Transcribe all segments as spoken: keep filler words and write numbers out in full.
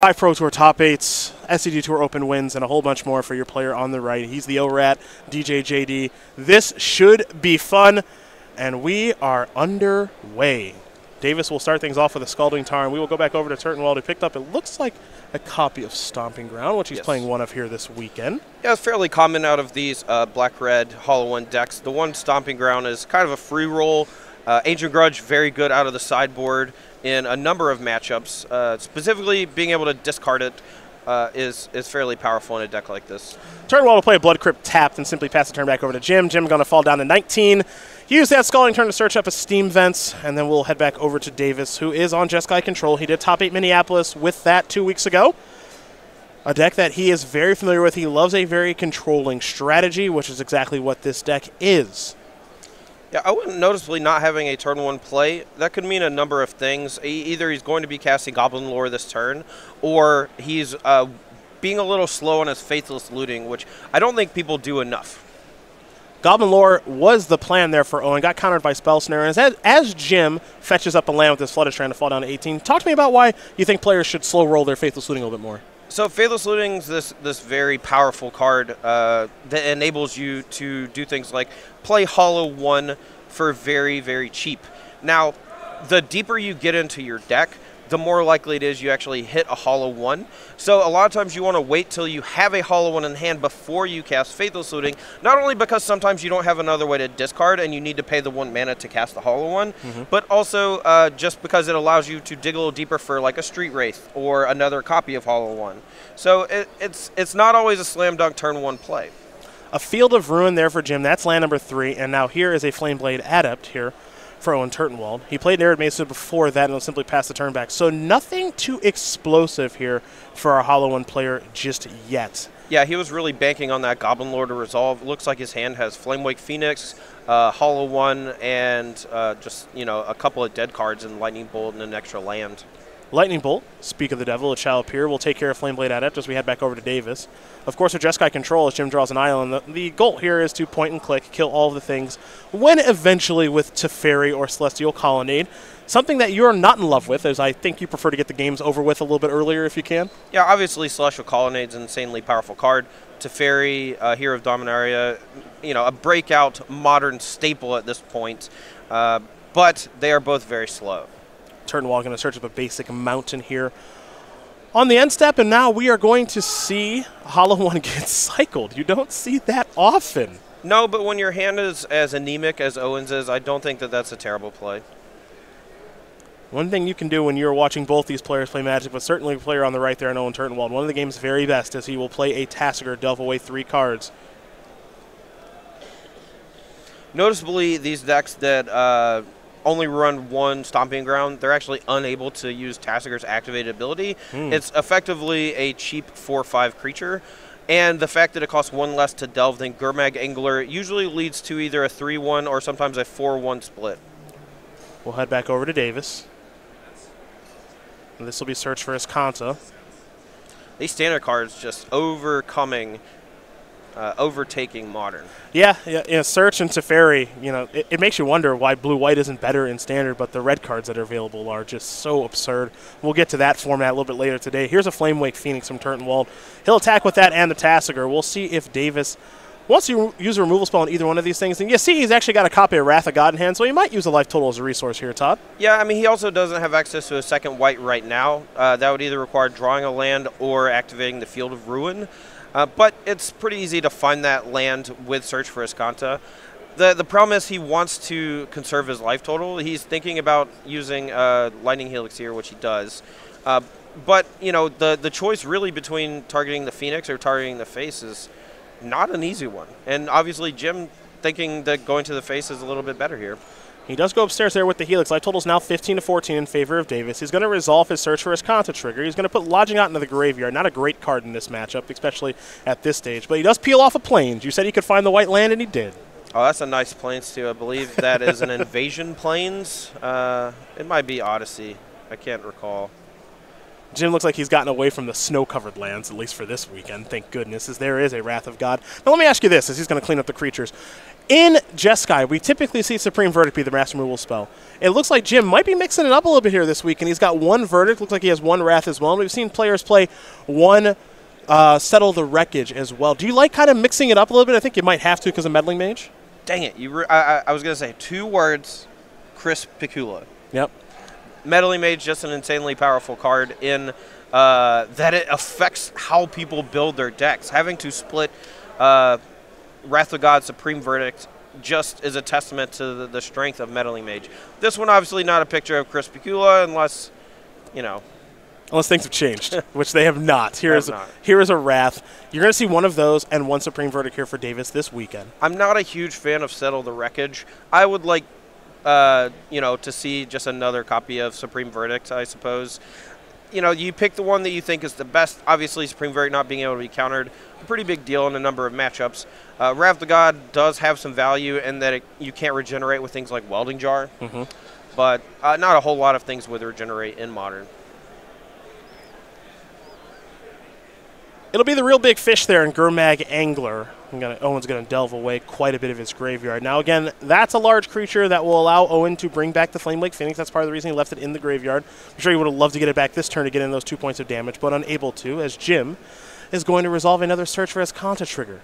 Five Pro Tour top eights, S C D Tour open wins, and a whole bunch more for your player on the right. He's the O-Rat, D J J D. This should be fun, and we are underway. Davis will start things off with a Scalding Tarn. We will go back over to Turtenwald, who picked up, it looks like, a copy of Stomping Ground, which he's yes. playing one of here this weekend. Yeah, it's fairly common out of these uh, black-red Hollow One decks. The one Stomping Ground is kind of a free roll. Uh, Ancient Grudge, very good out of the sideboard in a number of matchups. Uh, specifically, being able to discard it uh, is, is fairly powerful in a deck like this. Turtenwald will play a Blood Crypt tapped and simply pass the turn back over to Jim. Jim going to fall down to nineteen. Use that Scalding Turn to search up a Steam Vents, and then we'll head back over to Davis, who is on Jeskai Control. He did top eight Minneapolis with that two weeks ago. A deck that he is very familiar with. He loves a very controlling strategy, which is exactly what this deck is. Yeah, I wouldn't noticeably not having a turn one play. That could mean a number of things. E either he's going to be casting Goblin Lore this turn, or he's uh, being a little slow on his Faithless Looting, which I don't think people do enough. Goblin Lore was the plan there for Owen. Got countered by Spell Snare. And as, as Jim fetches up a land with his Flood is trying to fall down to eighteen, talk to me about why you think players should slow roll their Faithless Looting a little bit more. So Faithless Looting is this, this very powerful card uh, that enables you to do things like play Hollow One for very, very cheap. Now, the deeper you get into your deck, the more likely it is you actually hit a Hollow One. So a lot of times you want to wait till you have a Hollow One in hand before you cast Faithless Looting, not only because sometimes you don't have another way to discard and you need to pay the one mana to cast the Hollow One, mm-hmm. but also uh, just because it allows you to dig a little deeper for like a Street Wraith or another copy of Hollow One. So it, it's, it's not always a slam dunk turn one play. A Field of Ruin there for Jim. That's land number three, and now here is a Flameblade Adept here for Owen Turtenwald. He played Arid Mesa before that and will simply pass the turn back. So nothing too explosive here for our Hollow One player just yet. Yeah, he was really banking on that Goblin Lord to resolve. Looks like his hand has Flamewake Phoenix, uh, Hollow One, and uh, just, you know, a couple of dead cards and Lightning Bolt and an extra land. Lightning Bolt, Speak of the Devil, it shall appear. We'll take care of Flameblade Adept as we head back over to Davis. Of course, with Jeskai Control, as Jim draws an island, the, the goal here is to point and click, kill all of the things, when eventually with Teferi or Celestial Colonnade, something that you're not in love with, as I think you prefer to get the games over with a little bit earlier if you can. Yeah, obviously Celestial Colonnade's an insanely powerful card. Teferi, uh, Hero of Dominaria, you know, a breakout modern staple at this point, uh, but they are both very slow. Turtenwald going to search up a basic mountain here on the end step, and now we are going to see Hollow One get cycled. You don't see that often. No, but when your hand is as anemic as Owen's is, I don't think that that's a terrible play. One thing you can do when you're watching both these players play Magic, but certainly a player on the right there in Owen Turtenwald, one of the game's very best is he will play a Tasigur, delve away three cards. Noticeably, these decks that uh, only run one Stomping Ground, they're actually unable to use Tasigur's activated ability. Mm. It's effectively a cheap four five creature, and the fact that it costs one less to delve than Gurmag Angler usually leads to either a three one or sometimes a four one split. We'll head back over to Davis. And this will be Search for Azcanta. These standard cards just overcoming Uh, overtaking Modern. Yeah, yeah, yeah, Search and Teferi, you know, it, it makes you wonder why blue-white isn't better in standard, but the red cards that are available are just so absurd. We'll get to that format a little bit later today. Here's a Flamewake Phoenix from Turtenwald. He'll attack with that and the Tasigur. We'll see if Davis wants to use a removal spell on either one of these things. And you see he's actually got a copy of Wrath of God in hand, so he might use a life total as a resource here, Todd. Yeah, I mean, he also doesn't have access to a second white right now. Uh, that would either require drawing a land or activating the Field of Ruin. Uh, but it's pretty easy to find that land with Search for Azcanta. The, the problem is he wants to conserve his life total. He's thinking about using uh, Lightning Helix here, which he does. Uh, but, you know, the, the choice really between targeting the Phoenix or targeting the face is not an easy one. And obviously Jim thinking that going to the face is a little bit better here. He does go upstairs there with the Helix. Life total is now fifteen to fourteen in favor of Davis. He's going to resolve his Search for Azcanta trigger. He's going to put Lodging out into the graveyard. Not a great card in this matchup, especially at this stage. But he does peel off a Plains. You said he could find the white land, and he did. Oh, that's a nice Plains, too. I believe that is an Invasion Plains. Uh, it might be Odyssey. I can't recall. Jim looks like he's gotten away from the snow-covered lands, at least for this weekend, thank goodness, as there is a Wrath of God. Now let me ask you this, as he's going to clean up the creatures. In Jeskai, we typically see Supreme Verdict be the mass removal spell. It looks like Jim might be mixing it up a little bit here this week, and he's got one Verdict, looks like he has one Wrath as well. And we've seen players play one uh, Settle the Wreckage as well. Do you like kind of mixing it up a little bit? I think you might have to because of Meddling Mage. Dang it, you re I, I, I was going to say two words, crisp Picula. Yep. Meddling Mage, just an insanely powerful card in uh, that it affects how people build their decks. Having to split uh, Wrath of God, Supreme Verdict just is a testament to the, the strength of Meddling Mage. This one, obviously not a picture of Chris Picula unless, you know. Unless things have changed, which they have not. Here is, not. A, here is a Wrath. You're going to see one of those and one Supreme Verdict here for Davis this weekend. I'm not a huge fan of Settle the Wreckage. I would like... Uh, you know, to see just another copy of Supreme Verdict, I suppose. You know, you pick the one that you think is the best. Obviously, Supreme Verdict not being able to be countered, a pretty big deal in a number of matchups. Uh, Wrath of the God does have some value in that it, you can't regenerate with things like Welding Jar, mm-hmm. but uh, not a whole lot of things would regenerate in Modern. It'll be the real big fish there in Gurmag Angler. I'm gonna, Owen's going to delve away quite a bit of his graveyard. Now, again, that's a large creature that will allow Owen to bring back the Flamewake Phoenix. That's part of the reason he left it in the graveyard. I'm sure he would have loved to get it back this turn to get in those two points of damage, but unable to, as Jim is going to resolve another Search for Azcanta trigger.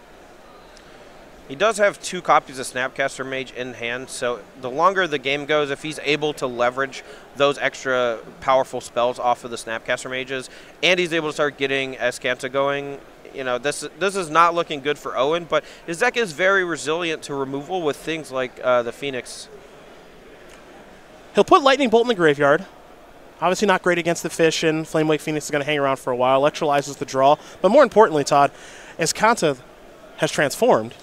He does have two copies of Snapcaster Mage in hand, so the longer the game goes, if he's able to leverage those extra powerful spells off of the Snapcaster Mages, and he's able to start getting Azcanta going, you know, this this is not looking good for Owen, but his deck is very resilient to removal with things like uh, the Phoenix. He'll put Lightning Bolt in the graveyard. Obviously not great against the fish, and Flamewake Phoenix is going to hang around for a while. Electrolyzes the draw, but more importantly, Todd, Azcanta has transformed.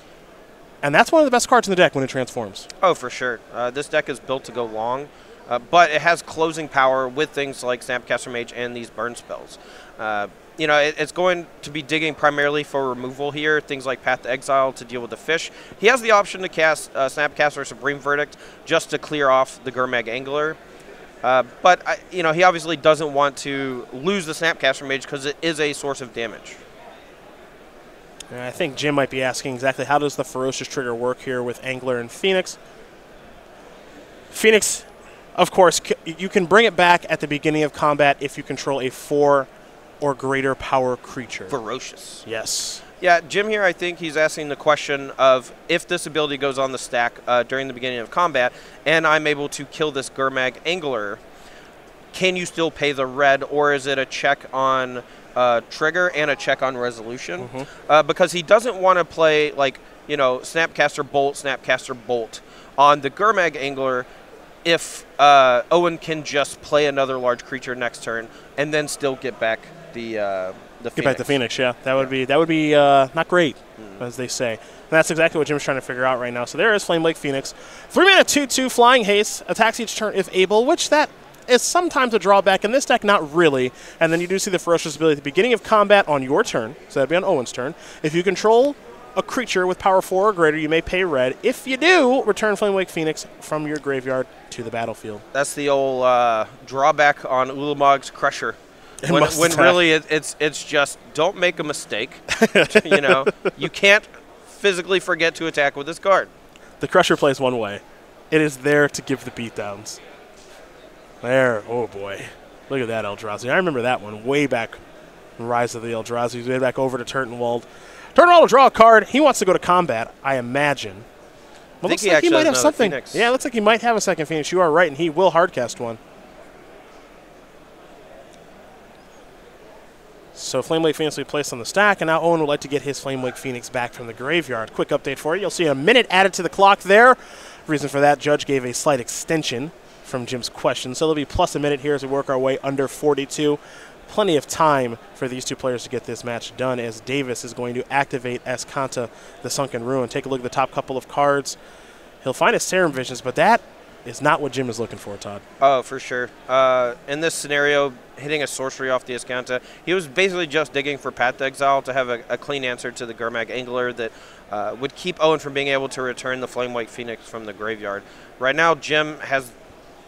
And that's one of the best cards in the deck when it transforms. Oh, for sure. Uh, this deck is built to go long, uh, but it has closing power with things like Snapcaster Mage and these burn spells. Uh, you know, it, it's going to be digging primarily for removal here, things like Path to Exile to deal with the fish. He has the option to cast uh, Snapcaster Supreme Verdict just to clear off the Gurmag Angler. Uh, but, I, you know, he obviously doesn't want to lose the Snapcaster Mage because it is a source of damage. I think Jim might be asking exactly how does the Ferocious trigger work here with Angler and Phoenix. Phoenix, of course, c you can bring it back at the beginning of combat if you control a four or greater power creature. Ferocious. Yes. Yeah, Jim here, I think he's asking the question of if this ability goes on the stack uh, during the beginning of combat and I'm able to kill this Gurmag Angler, can you still pay the red, or is it a check on... Uh, trigger and a check on resolution, mm-hmm. uh, because he doesn't want to play like you know Snapcaster Bolt, Snapcaster Bolt on the Gurmag Angler if uh, Owen can just play another large creature next turn and then still get back the uh, the get Phoenix. back the Phoenix. Yeah, that would yeah. be that would be uh, not great, mm-hmm. as they say. And that's exactly what Jim's trying to figure out right now. So there is Flamewake Phoenix, three mana, two two, flying haste, attacks each turn if able, which that. is sometimes a drawback in this deck, not really. And then you do see the Ferocious ability at the beginning of combat on your turn, so that'd be on Owen's turn. If you control a creature with power four or greater, you may pay red. If you do, return Flamewake Phoenix from your graveyard to the battlefield. That's the old uh, drawback on Ulamog's Crusher. It when when really it, it's it's just don't make a mistake. You know, you can't physically forget to attack with this card. The Crusher plays one way. It is there to give the beatdowns. There, oh boy. Look at that Eldrazi. I remember that one way back in Rise of the Eldrazi, way back over to Turtenwald. Turtenwald will draw a card. He wants to go to combat, I imagine. Well, I looks like he, he might have something. Phoenix. Yeah, it looks like he might have a second Phoenix. You are right, and he will hardcast one. So Flamewake Phoenix will be placed on the stack, and now Owen would like to get his Flamewake Phoenix back from the graveyard. Quick update for you. You'll see a minute added to the clock there. Reason for that, Judge gave a slight extension from Jim's question. So it'll be plus a minute here as we work our way under forty-two. Plenty of time for these two players to get this match done as Davis is going to activate Azcanta, the Sunken Ruin. Take a look at the top couple of cards. He'll find his Serum Visions, but that is not what Jim is looking for, Todd. Oh, for sure. Uh, in this scenario, hitting a sorcery off the Azcanta, he was basically just digging for Path to Exile to have a, a clean answer to the Gurmag Angler that uh, would keep Owen from being able to return the Flamewake Phoenix from the graveyard. Right now, Jim has...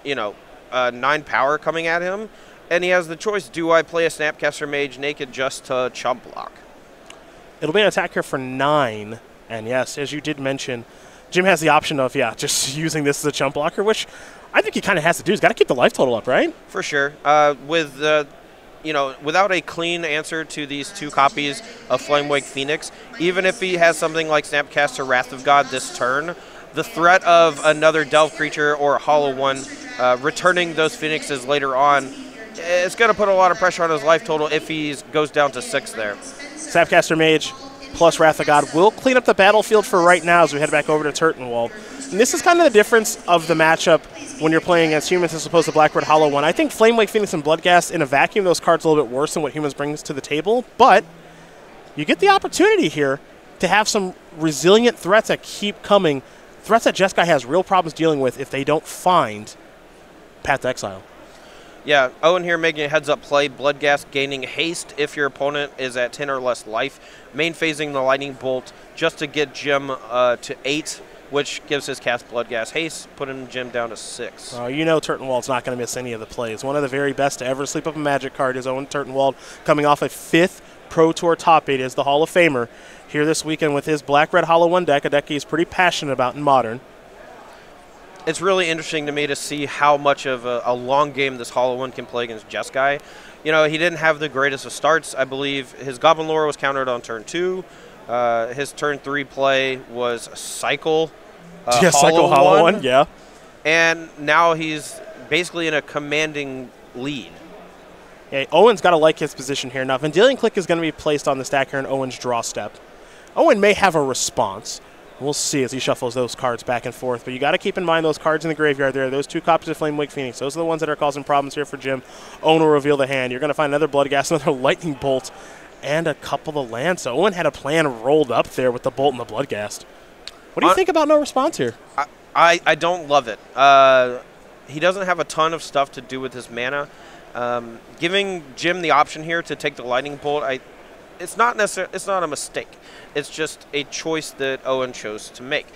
you know, uh, nine power coming at him, and he has the choice. Do I play a Snapcaster Mage naked just to chump block? It'll be an attack here for nine. And yes, as you did mention, Jim has the option of, yeah, just using this as a chump blocker, which I think he kind of has to do. He's got to keep the life total up, right? For sure. Uh, with the... You know, without a clean answer to these two copies of Flamewake Phoenix, even if he has something like Snapcaster Wrath of God this turn, the threat of another Delve creature or a Hollow One uh, returning those Phoenixes later on, it's going to put a lot of pressure on his life total if he goes down to six there. Snapcaster Mage plus Wrath of God will clean up the battlefield for right now as we head back over to Turtenwald. And this is kind of the difference of the matchup when you're playing against humans as opposed to Blackbird Hollow One. I think Flamewake Phoenix and Bloodghast in a vacuum, those cards are a little bit worse than what humans brings to the table, but you get the opportunity here to have some resilient threats that keep coming, threats that Jeskai has real problems dealing with if they don't find Path to Exile. Yeah, Owen here making a heads-up play. Bloodghast gaining haste if your opponent is at ten or less life. Main phasing the Lightning Bolt just to get Jim uh, to eight, which gives his cast Bloodghast haste, putting Jim down to six. Oh, you know Turtenwald's not going to miss any of the plays. One of the very best to ever sleep up a Magic card is Owen Turtenwald, coming off a fifth Pro Tour Top eight as the Hall of Famer here this weekend with his Black-Red Hollow One deck, a deck he's pretty passionate about in Modern. It's really interesting to me to see how much of a, a long game this Hollow One can play against Jeskai. You know, he didn't have the greatest of starts. I believe his Goblin Lore was countered on turn two. Uh, his turn three play was Cycle uh, yeah, Hollow Cycle One. Hollow One, yeah. And now he's basically in a commanding lead. Yeah, Owen's got to like his position here. Now, Vendilion Clique is going to be placed on the stack here in Owen's draw step. Owen may have a response. We'll see as he shuffles those cards back and forth. But you got to keep in mind those cards in the graveyard there. Those two copies of Flamewake Phoenix. Those are the ones that are causing problems here for Jim. Owen will reveal the hand. You're going to find another Bloodghast, another Lightning Bolt, and a couple of lands. So Owen had a plan rolled up there with the Bolt and the Bloodghast. What do you uh, think about no response here? I, I, I don't love it. Uh, he doesn't have a ton of stuff to do with his mana. Um, giving Jim the option here to take the Lightning Bolt, I... It's not necessarily, it's not a mistake. It's just a choice that Owen chose to make.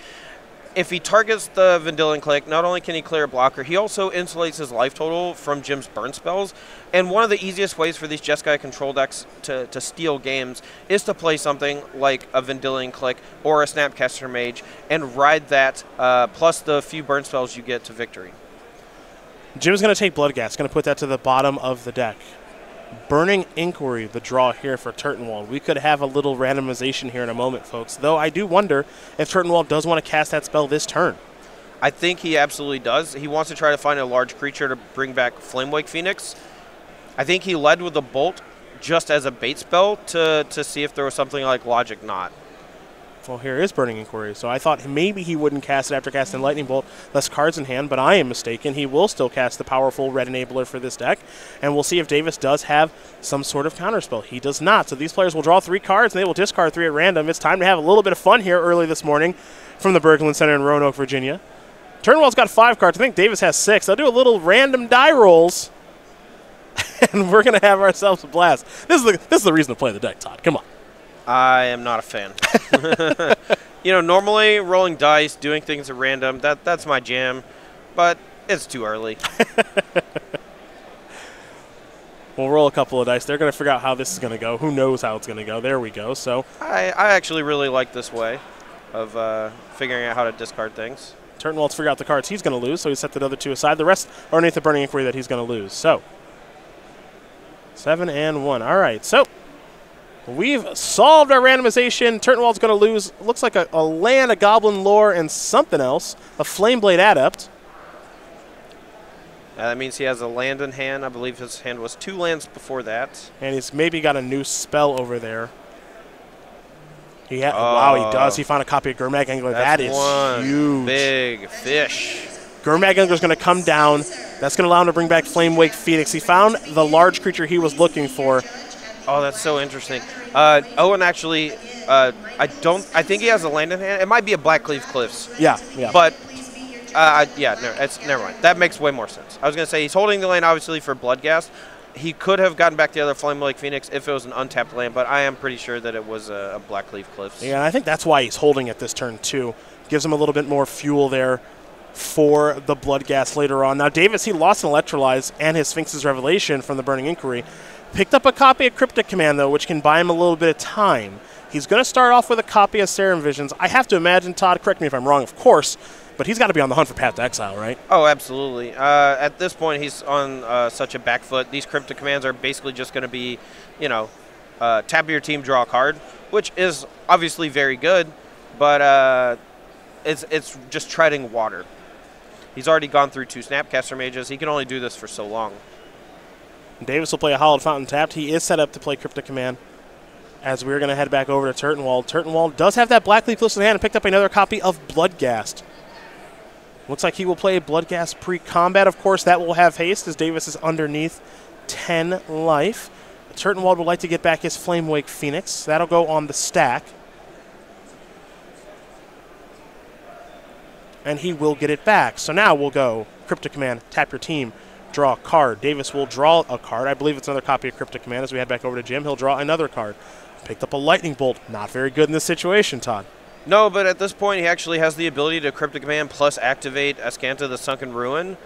If he targets the Vendilion Clique, not only can he clear a blocker, he also insulates his life total from Jim's burn spells. And one of the easiest ways for these Jeskai control decks to, to steal games is to play something like a Vendilion Clique or a Snapcaster Mage and ride that uh, plus the few burn spells you get to victory. Jim's going to take Bloodghast, going to put that to the bottom of the deck. Burning Inquiry, the draw here for Turtenwald. We could have a little randomization here in a moment, folks, though I do wonder if Turtenwald does want to cast that spell this turn. I think he absolutely does. He wants to try to find a large creature to bring back Flamewake Phoenix. I think he led with the Bolt just as a bait spell to, to see if there was something like Logic Knot. Well, here is Burning Inquiry, so I thought maybe he wouldn't cast it after casting Lightning Bolt, less cards in hand, but I am mistaken. He will still cast the powerful Red Enabler for this deck, and we'll see if Davis does have some sort of counterspell. He does not, so these players will draw three cards, and they will discard three at random. It's time to have a little bit of fun here early this morning from the Berglund Center in Roanoke, Virginia. Turnwell's got five cards. I think Davis has six. They'll do a little random die rolls, and we're going to have ourselves a blast. This is, the, this is the reason to play the deck, Todd. Come on. I am not a fan. You know, normally rolling dice, doing things at random, that that's my jam, but it's too early. We'll roll a couple of dice. They're going to figure out how this is going to go. Who knows how it's going to go. There we go. So I, I actually really like this way of uh, figuring out how to discard things. Turtenwald's figured out the cards he's going to lose, so he set the other two aside. The rest are underneath the Burning Inquiry that he's going to lose. So seven and one. All right, so we've solved our randomization. Turtenwald's going to lose, looks like a, a land, a Goblin Lore, and something else, a Flameblade Adept. Uh, that means he has a land in hand. I believe his hand was two lands before that. And he's maybe got a new spell over there. He ha oh. Wow, he does. He found a copy of Gurmag Angler. That's that is one huge. Big fish. Gurmag Angler's going to come down. That's going to allow him to bring back Flamewake Phoenix. He found the large creature he was looking for. Oh, that's so interesting. Uh, Owen actually, uh, I don't. I think he has a land in hand. It might be a Blackleaf Cliffs. Yeah, yeah. But, uh, yeah, no, it's, never mind. That makes way more sense. I was going to say he's holding the land, obviously, for Bloodghast. He could have gotten back the other Flamewake Phoenix if it was an untapped land, but I am pretty sure that it was a, a Blackleaf Cliffs. Yeah, and I think that's why he's holding it this turn, too. Gives him a little bit more fuel there for the Bloodghast later on. Now, Davis, he lost an Electrolyze and his Sphinx's Revelation from the Burning Inquiry. Picked up a copy of Cryptic Command, though, which can buy him a little bit of time. He's going to start off with a copy of Serum Visions. I have to imagine, Todd, correct me if I'm wrong, of course, but he's got to be on the hunt for Path to Exile, right? Oh, absolutely. Uh, at this point, he's on uh, such a back foot. These Cryptic Commands are basically just going to be, you know, uh, tap your team, draw a card, which is obviously very good, but uh, it's, it's just treading water. He's already gone through two Snapcaster Mages. He can only do this for so long. Davis will play a Hollowed Fountain tapped. He is set up to play Cryptic Command. As we're going to head back over to Turtenwald. Turtenwald does have that Blackleaf Cliffs in hand and picked up another copy of Bloodghast. Looks like he will play Bloodghast pre-combat. Of course, that will have haste as Davis is underneath ten life. Turtenwald would like to get back his Flamewake Phoenix. That'll go on the stack. And he will get it back. So now we'll go Cryptic Command, tap your team, draw a card. Davis will draw a card. I believe it's another copy of Cryptic Command. As we head back over to Jim, he'll draw another card. Picked up a Lightning Bolt. Not very good in this situation, Todd. No, but at this point, he actually has the ability to Cryptic Command plus activate Azcanta, the Sunken Ruin.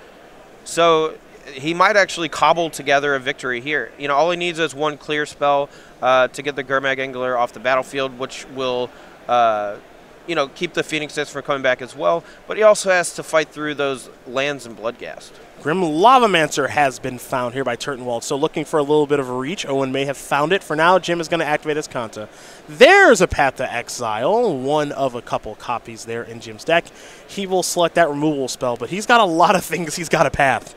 So he might actually cobble together a victory here. You know, all he needs is one clear spell uh, to get the Gurmag Angler off the battlefield, which will, uh, you know, keep the Phoenix Nest from coming back as well. But he also has to fight through those lands and Bloodghast. Grim Lavamancer has been found here by Turtenwald, so looking for a little bit of a reach. Owen may have found it. For now, Jim is going to activate his Azcanta. There's a Path to Exile, one of a couple copies there in Jim's deck. He will select that removal spell, but he's got a lot of things he's got to path.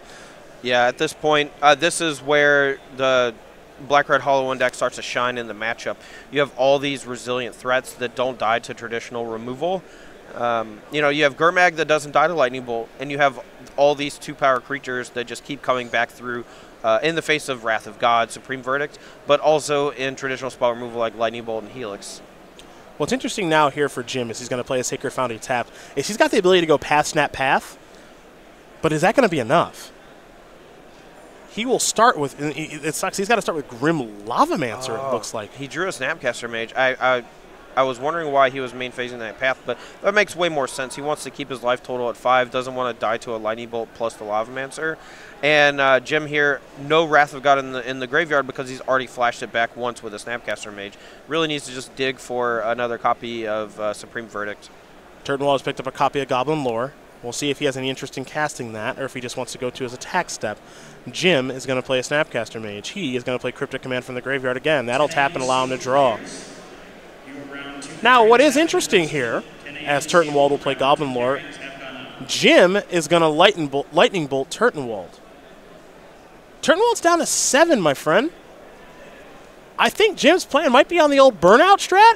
Yeah, at this point, uh, this is where the Black-Red Hollow One deck starts to shine in the matchup. You have all these resilient threats that don't die to traditional removal. Um, you know, you have Gurmag that doesn't die to Lightning Bolt, and you have all these two-power creatures that just keep coming back through uh, in the face of Wrath of God, Supreme Verdict, but also in traditional spell removal like Lightning Bolt and Helix. What's interesting now here for Jim is he's going to play a Sacred Foundry tapped. Is he's got the ability to go past Snap Path, but is that going to be enough? He will start with, it sucks, he's got to start with Grim Lavamancer, oh, it looks like. He drew a Snapcaster Mage. I... I I was wondering why he was main phasing that path, but that makes way more sense. He wants to keep his life total at five, doesn't want to die to a Lightning Bolt plus the Lavamancer. And uh, Jim here, no Wrath of God in the, in the graveyard because he's already flashed it back once with a Snapcaster Mage. Really needs to just dig for another copy of uh, Supreme Verdict. Turtenwald has picked up a copy of Goblin Lore. We'll see if he has any interest in casting that or if he just wants to go to his attack step. Jim is going to play a Snapcaster Mage. He is going to play Cryptic Command from the graveyard again. That'll tap and allow him to draw. Now, what is interesting here, as Turtenwald will play Goblin Lore, Jim is going to lightning bolt, lightning bolt Turtenwald. Turtenwald's down to seven, my friend. I think Jim's plan might be on the old burnout strat.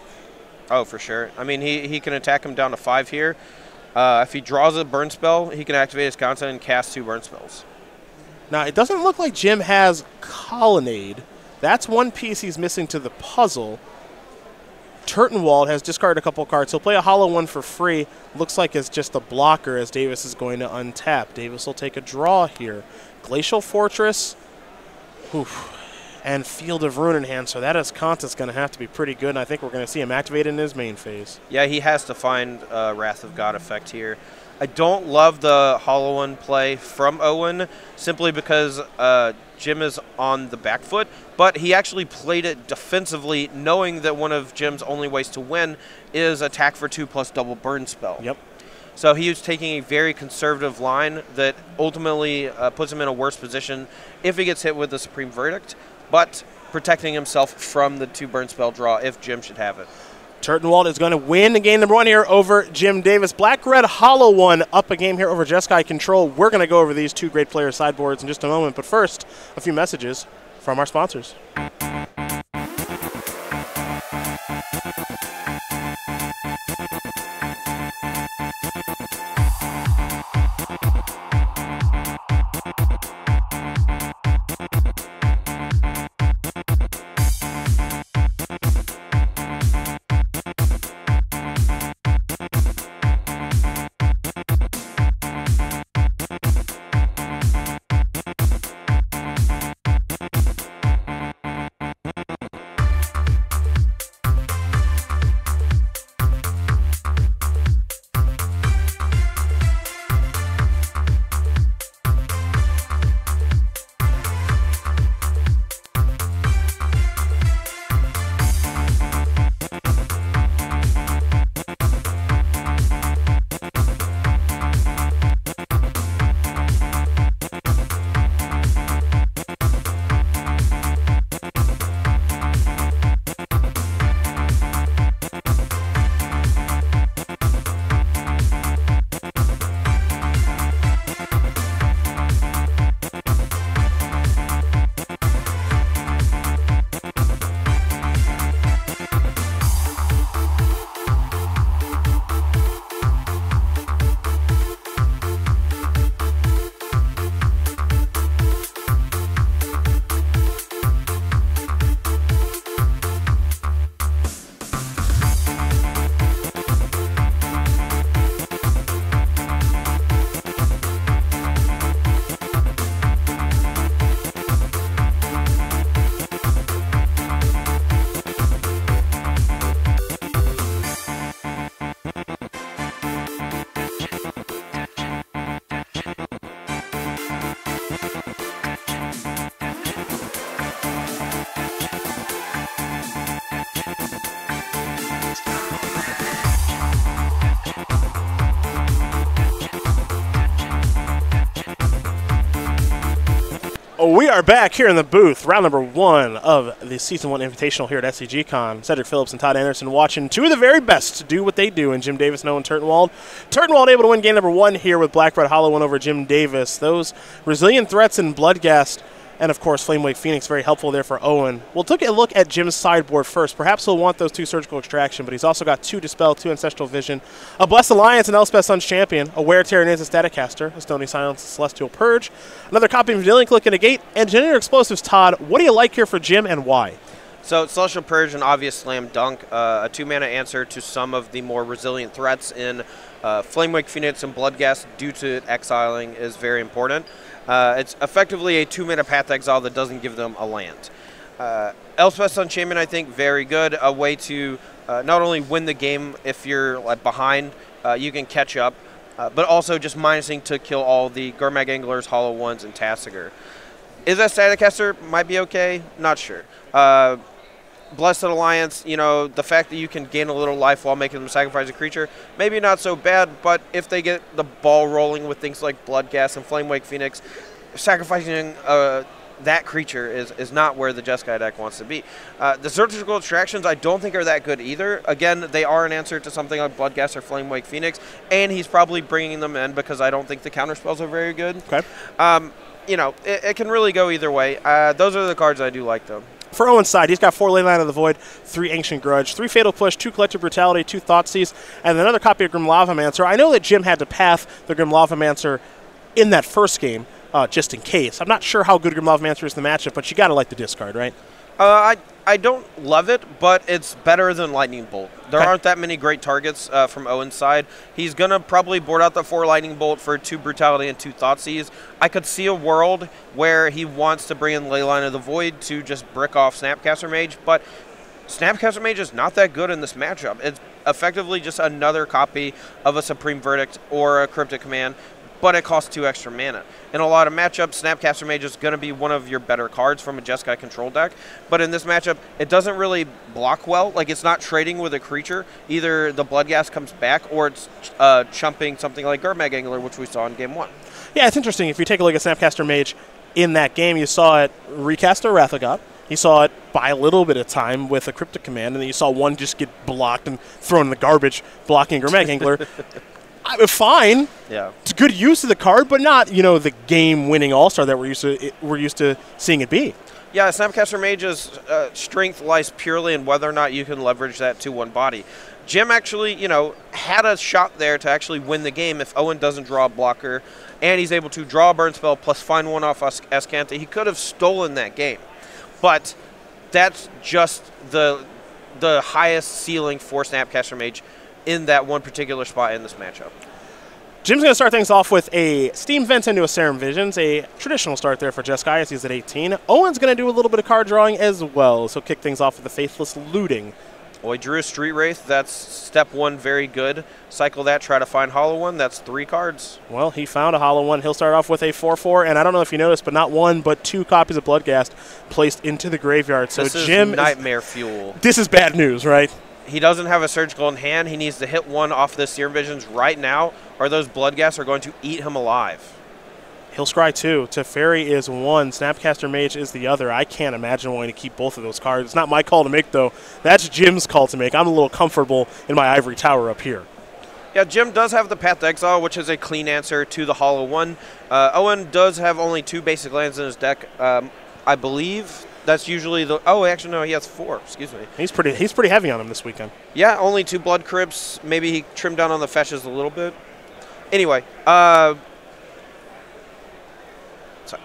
Oh, for sure. I mean, he, he can attack him down to five here. Uh, if he draws a burn spell, he can activate his Azcanta and cast two burn spells. Now, it doesn't look like Jim has Colonnade. That's one piece he's missing to the puzzle. Turtenwald has discarded a couple cards. He'll play a Hollow One for free. Looks like it's just a blocker as Davis is going to untap. Davis will take a draw here. Glacial Fortress. Oof. And Field of Ruin in hand. So that Azcanta's going to have to be pretty good, and I think we're going to see him activate in his main phase. Yeah, he has to find uh, Wrath of God effect here. I don't love the Hollow One play from Owen simply because uh, Jim is on the back foot, but he actually played it defensively knowing that one of Jim's only ways to win is attack for two plus double burn spell. Yep. So he was taking a very conservative line that ultimately uh, puts him in a worse position if he gets hit with the Supreme Verdict, but protecting himself from the two burn spell draw if Jim should have it. Turtenwald is going to win the game number one here over Jim Davis. Black-Red Hollow One up a game here over Jeskai Control. We're going to go over these two great player sideboards in just a moment, but first, a few messages from our sponsors. Oh, we are back here in the booth, round number one of the Season one Invitational here at S C G Con. Cedric Phillips and Todd Anderson watching two of the very best do what they do in Jim Davis and Owen Turtenwald. Turtenwald able to win game number one here with Black Red Hollow One over Jim Davis. Those resilient threats in Bloodghast and, of course, Flamewake Phoenix, very helpful there for Owen. We'll take a look at Jim's sideboard first. Perhaps he'll want those two Surgical Extraction, but he's also got two Dispel, two Ancestral Vision, a Blessed Alliance, an Elspeth Sun's Champion, a Wear Terran is a Static Caster, a Stony Silence, a Celestial Purge, another copy of Vendilion Clique and a Gate, and Generator Explosives. Todd, what do you like here for Jim and why? So Celestial Purge, an obvious slam dunk, uh, a two-mana answer to some of the more resilient threats in uh, Flamewake Phoenix and Bloodghast due to exiling is very important. Uh, it's effectively a two-mana Path to Exile that doesn't give them a land. Uh, Elspeth Sun's Champion, I think, very good. A way to uh, not only win the game if you're like, behind, uh, you can catch up, uh, but also just minusing to kill all the Gurmag Anglers, Hollow Ones, and Tasigur. Is that Static Caster? Might be okay. Not sure. Uh, Blessed Alliance, you know, the fact that you can gain a little life while making them sacrifice a creature, maybe not so bad, but if they get the ball rolling with things like Bloodghast and Flamewake Phoenix, sacrificing uh, that creature is, is not where the Jeskai deck wants to be. Uh, the Surgical Extractions I don't think are that good either. Again, they are an answer to something like Bloodghast or Flamewake Phoenix, and he's probably bringing them in because I don't think the counterspells are very good. Okay. Um, you know, it, it can really go either way. Uh, those are the cards I do like, though. For Owen's side, he's got four Ley Line of the Void, three Ancient Grudge, three Fatal Push, two Collective Brutality, two Thoughtseize, and another copy of Grim Lavamancer. I know that Jim had to path the Grim Lavamancer in that first game, uh, just in case. I'm not sure how good Grim Lavamancer is in the matchup, but you got to like the discard, right? Uh, I I don't love it, but it's better than Lightning Bolt. There aren't that many great targets uh, from Owen's side. He's going to probably board out the four Lightning Bolt for two Brutality and two Thoughtseize. I could see a world where he wants to bring in Ley Line of the Void to just brick off Snapcaster Mage, but Snapcaster Mage is not that good in this matchup. It's effectively just another copy of a Supreme Verdict or a Cryptic Command, but it costs two extra mana. In a lot of matchups, Snapcaster Mage is going to be one of your better cards from a Jeskai Control deck, but in this matchup, it doesn't really block well. Like, it's not trading with a creature. Either the Bloodghast comes back, or it's uh, chumping something like Gurmag Angler, which we saw in game one. Yeah, it's interesting. If you take a look at Snapcaster Mage in that game, you saw it recast a Wrath of God. You saw it buy a little bit of time with a Cryptic Command, and then you saw one just get blocked and thrown in the garbage, blocking Gurmag Angler. Fine. Yeah. It's good use of the card, but not, you know, the game-winning all-star that we're used to it, we're used to seeing it be. Yeah, Snapcaster Mage's uh, strength lies purely in whether or not you can leverage that to one body. Jim actually, you know, had a shot there to actually win the game if Owen doesn't draw a blocker, and he's able to draw a burn spell plus find one off Azcanta. He could have stolen that game, but that's just the the highest ceiling for Snapcaster Mage in that one particular spot in this matchup. Jim's going to start things off with a Steam Vents into a Serum Visions, a traditional start there for Jeskai as he's at eighteen. Owen's going to do a little bit of card drawing as well, so kick things off with the Faithless Looting. Well, he drew a Street Wraith. That's step one, very good. Cycle that, try to find Hollow One. That's three cards. Well, he found a Hollow One. He'll start off with a four four, and I don't know if you noticed, but not one, but two copies of Bloodghast placed into the graveyard. So this is Jim nightmare is, fuel. This is bad news, right? He doesn't have a surgical in hand. He needs to hit one off the Serum Visions right now, or those Bloodghast are going to eat him alive. He'll scry two. Teferi is one. Snapcaster Mage is the other. I can't imagine wanting to keep both of those cards. It's not my call to make, though. That's Jim's call to make. I'm a little comfortable in my ivory tower up here. Yeah, Jim does have the Path to Exile, which is a clean answer to the Hollow One. Uh, Owen does have only two basic lands in his deck, um, I believe. That's usually the... Oh, actually, no, he has four. Excuse me. He's pretty He's pretty heavy on him this weekend. Yeah, only two Blood Crypts. Maybe he trimmed down on the fetches a little bit. Anyway. Uh, sorry.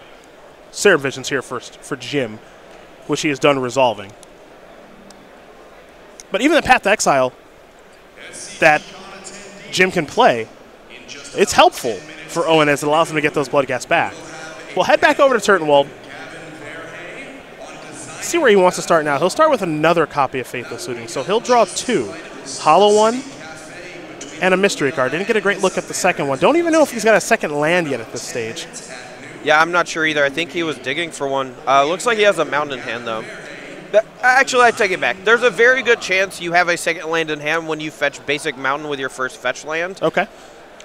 Serum Vision's here first for Jim, which he is done resolving. But even the Path to Exile that Jim can play, it's helpful for Owen as it allows him to get those Bloodghast back. We'll head back over to Turtenwald. See where he wants to start now. He'll start with another copy of Faithless Looting. So he'll draw two. Hollow One and a mystery card. Didn't get a great look at the second one. Don't even know if he's got a second land yet at this stage. Yeah, I'm not sure either. I think he was digging for one. Uh, looks like he has a mountain in hand, though. But actually, I take it back. There's a very good chance you have a second land in hand when you fetch basic mountain with your first fetch land. Okay.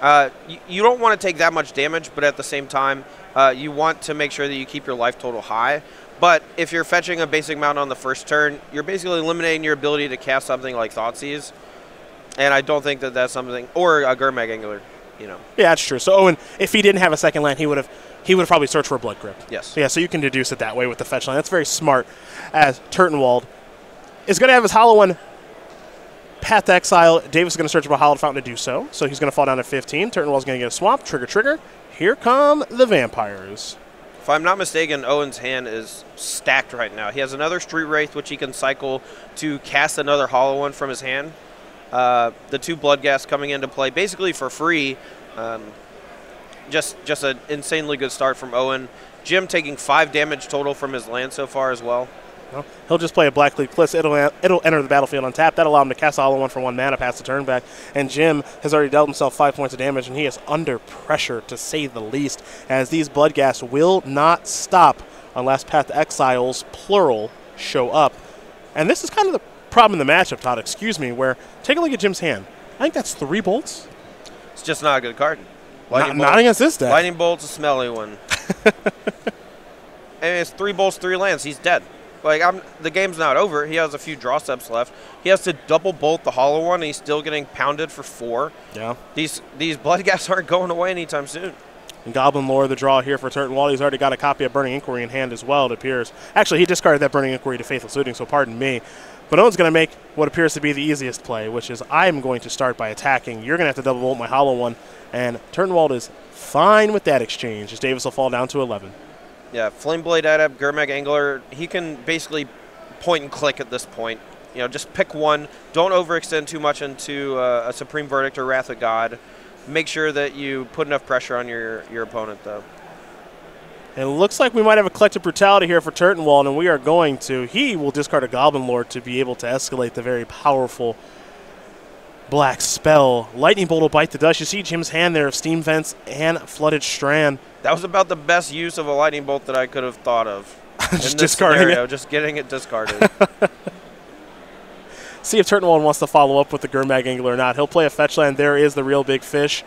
Uh, you, you don't want to take that much damage, but at the same time, uh, you want to make sure that you keep your life total high. But if you're fetching a basic mount on the first turn, you're basically eliminating your ability to cast something like Thoughtseize. And I don't think that that's something, or a Gurmag Angler, you know. Yeah, that's true. So Owen, if he didn't have a second land, he would have he would have probably searched for a Blood Grip. Yes. Yeah, so you can deduce it that way with the fetch land. That's very smart. As Turtenwald is going to have his Hollow One Path to Exile. Davis is going to search for a Hollowed Fountain to do so. So he's going to fall down to fifteen. Turtenwald's going to get a swamp. Trigger, trigger. Here come the vampires. If I'm not mistaken, Owen's hand is stacked right now. He has another Street Wraith, which he can cycle to cast another Hollow One from his hand. Uh, the two Bloodghast coming into play basically for free. Um, just just an insanely good start from Owen. Jim taking five damage total from his land so far as well. Well, he'll just play a Blackleaf Cliffs. It'll, it'll enter the battlefield on tap. That'll allow him to cast a Hollow One for one mana, pass the turn back. And Jim has already dealt himself five points of damage, and he is under pressure, to say the least, as these Bloodghast will not stop unless Path to Exiles, plural, show up. And this is kind of the problem in the matchup, Todd, excuse me, where take a look at Jim's hand. I think that's three bolts. It's just not a good card. Lightning not, bolt, not against this deck. Lightning Bolt's a smelly one. And it's three bolts, three lands. He's dead. Like, I'm, the game's not over. He has a few draw steps left. He has to double bolt the Hollow One, and he's still getting pounded for four. Yeah. These these Bloodghast aren't going away anytime soon. And Goblin Lore, the draw here for Turtenwald. He's already got a copy of Burning Inquiry in hand as well, it appears. Actually, he discarded that Burning Inquiry to Faithless Looting, so pardon me. But Owen's going to make what appears to be the easiest play, which is I'm going to start by attacking. You're going to have to double bolt my Hollow One. And Turtenwald is fine with that exchange, as Davis will fall down to eleven. Yeah, Flameblade Adept, Gurmag Angler, he can basically point and click at this point. You know, just pick one. Don't overextend too much into uh, a Supreme Verdict or Wrath of God. Make sure that you put enough pressure on your, your opponent, though. It looks like we might have a Collective Brutality here for Turtenwald, and we are going to. He will discard a Goblin Lord to be able to escalate the very powerful black spell. Lightning Bolt will bite the dust. You see Jim's hand there of Steam Vents and Flooded Strand. That was about the best use of a Lightning Bolt that I could have thought of. Just in this discarding scenario, it. Just getting it discarded. See if Turtenwald wants to follow up with the Gurmag Angler or not. He'll play a fetch land. There is the real big fish.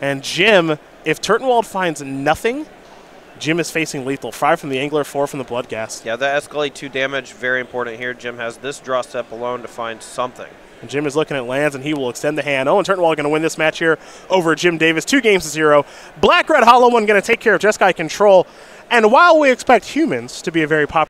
And Jim, if Turtenwald finds nothing, Jim is facing lethal. Five from the Angler, four from the Bloodghast. Yeah, that escalate two damage, very important here. Jim has this draw step alone to find something. And Jim is looking at lands, and he will extend the hand. Owen Turtenwald going to win this match here over Jim Davis, two games to zero. Black Red Hollow One going to take care of Jeskai Control. And while we expect humans to be a very popular